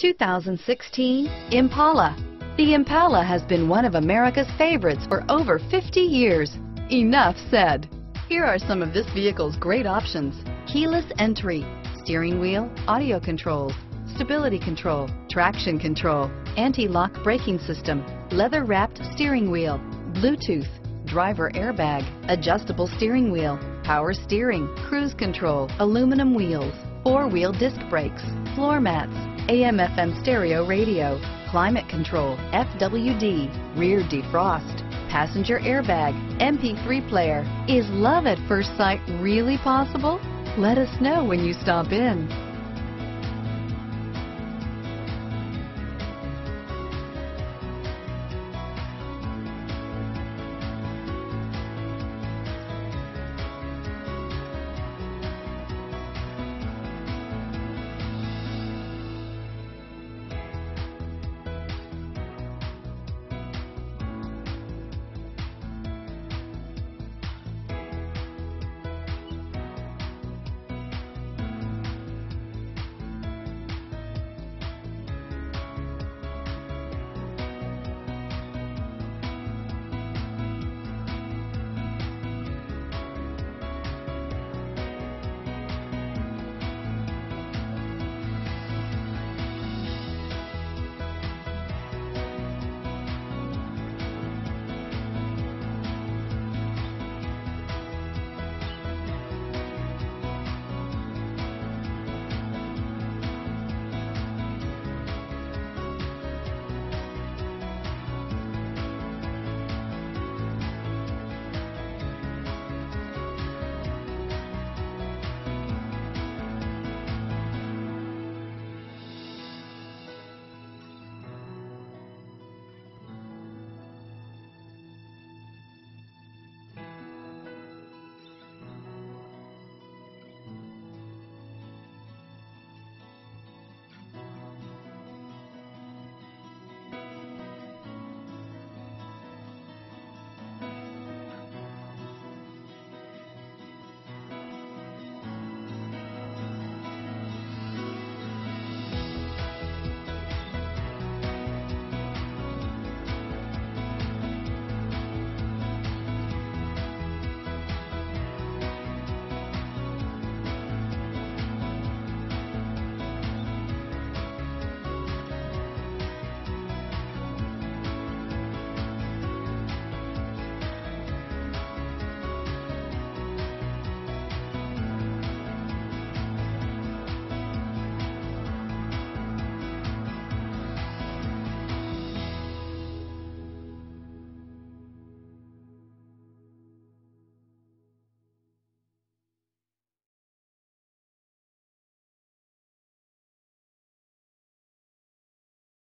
2016 Impala. The Impala has been one of America's favorites for over 50 years. Enough said. Here are some of this vehicle's great options: keyless entry, steering wheel audio controls, stability control, traction control, anti-lock braking system, leather-wrapped steering wheel, Bluetooth, driver airbag, adjustable steering wheel, power steering, cruise control, aluminum wheels, four-wheel disc brakes, floor mats, AM/FM stereo radio, climate control, FWD, rear defrost, passenger airbag, MP3 player. Is love at first sight really possible? Let us know when you stop in.